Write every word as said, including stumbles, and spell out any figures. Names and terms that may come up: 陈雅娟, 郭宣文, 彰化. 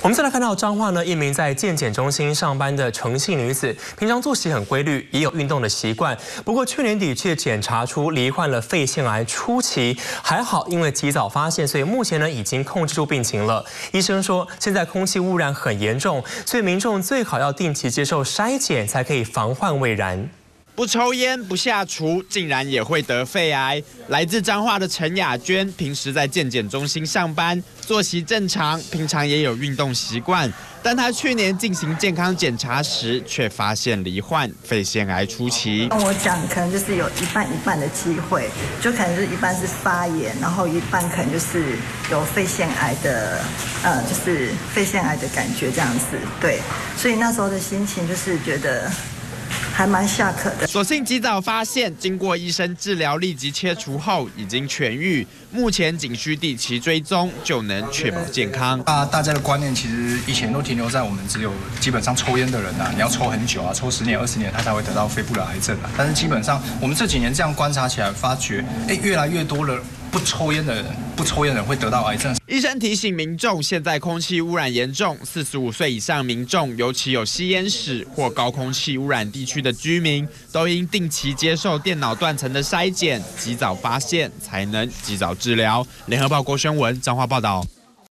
我们再来看到彰化呢，一名在健检中心上班的诚姓女子，平常作息很规律，也有运动的习惯。不过去年底却检查出罹患了肺腺癌初期，还好因为及早发现，所以目前呢已经控制住病情了。医生说，现在空气污染很严重，所以民众最好要定期接受筛检，才可以防患未然。 不抽烟，不下厨，竟然也会得肺癌。来自彰化的陈雅娟，平时在健检中心上班，作息正常，平常也有运动习惯。但她去年进行健康检查时，却发现罹患肺腺癌初期。跟我讲，可能就是有一半一半的机会，就可能是一半是发炎，然后一半可能就是有肺腺癌的，呃，就是肺腺癌的感觉这样子。对，所以那时候的心情就是觉得 还蛮下课的，所幸及早发现，经过医生治疗立即切除后已经痊愈，目前仅需定期追踪就能确保健康。那大家的观念其实以前都停留在我们只有基本上抽烟的人啊，你要抽很久啊，抽十年二十年他才会得到肺部的癌症啊。但是基本上我们这几年这样观察起来，发觉哎、欸、越来越多了。 不抽烟的人，不抽烟的人会得到癌症。医生提醒民众，现在空气污染严重，四十五岁以上民众，尤其有吸烟史或高空气污染地区的居民，都应定期接受电脑断层的筛检，及早发现才能及早治疗。联合报郭宣文，彰化报道。